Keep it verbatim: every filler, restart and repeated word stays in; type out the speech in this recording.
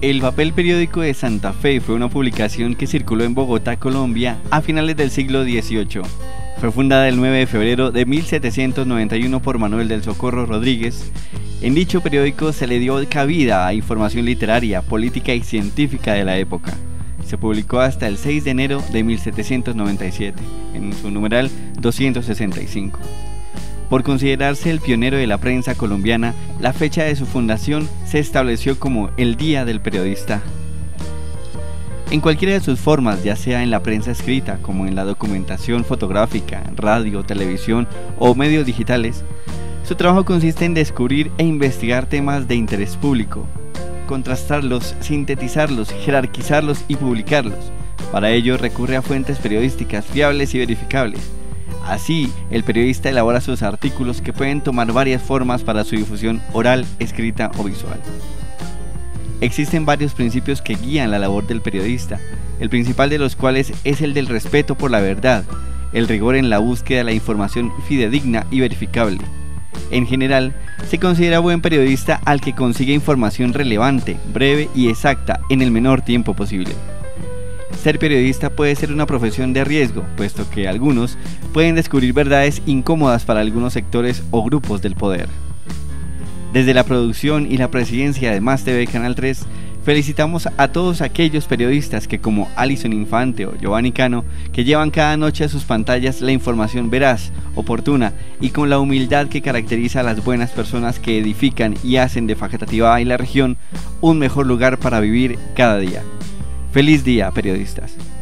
El papel periódico de Santa Fe fue una publicación que circuló en Bogotá, Colombia, a finales del siglo dieciocho. Fue fundada el nueve de febrero de mil setecientos noventa y uno por Manuel del Socorro Rodríguez. En dicho periódico se le dio cabida a información literaria, política y científica de la época. Se publicó hasta el seis de enero de mil setecientos noventa y siete, en su numeral doscientos sesenta y cinco. Por considerarse el pionero de la prensa colombiana, la fecha de su fundación se estableció como el Día del Periodista. En cualquiera de sus formas, ya sea en la prensa escrita, como en la documentación fotográfica, radio, televisión o medios digitales, su trabajo consiste en descubrir e investigar temas de interés público, contrastarlos, sintetizarlos, jerarquizarlos y publicarlos. Para ello recurre a fuentes periodísticas fiables y verificables. Así, el periodista elabora sus artículos que pueden tomar varias formas para su difusión oral, escrita o visual. Existen varios principios que guían la labor del periodista, el principal de los cuales es el del respeto por la verdad, el rigor en la búsqueda de la información fidedigna y verificable. En general, se considera buen periodista al que consigue información relevante, breve y exacta en el menor tiempo posible. Ser periodista puede ser una profesión de riesgo, puesto que algunos pueden descubrir verdades incómodas para algunos sectores o grupos del poder. Desde la producción y la presidencia de Más T V Canal tres, felicitamos a todos aquellos periodistas que, como Alison Infante o Giovanni Cano, que llevan cada noche a sus pantallas la información veraz, oportuna y con la humildad que caracteriza a las buenas personas que edifican y hacen de Facetativa y la región un mejor lugar para vivir cada día. ¡Feliz día, periodistas!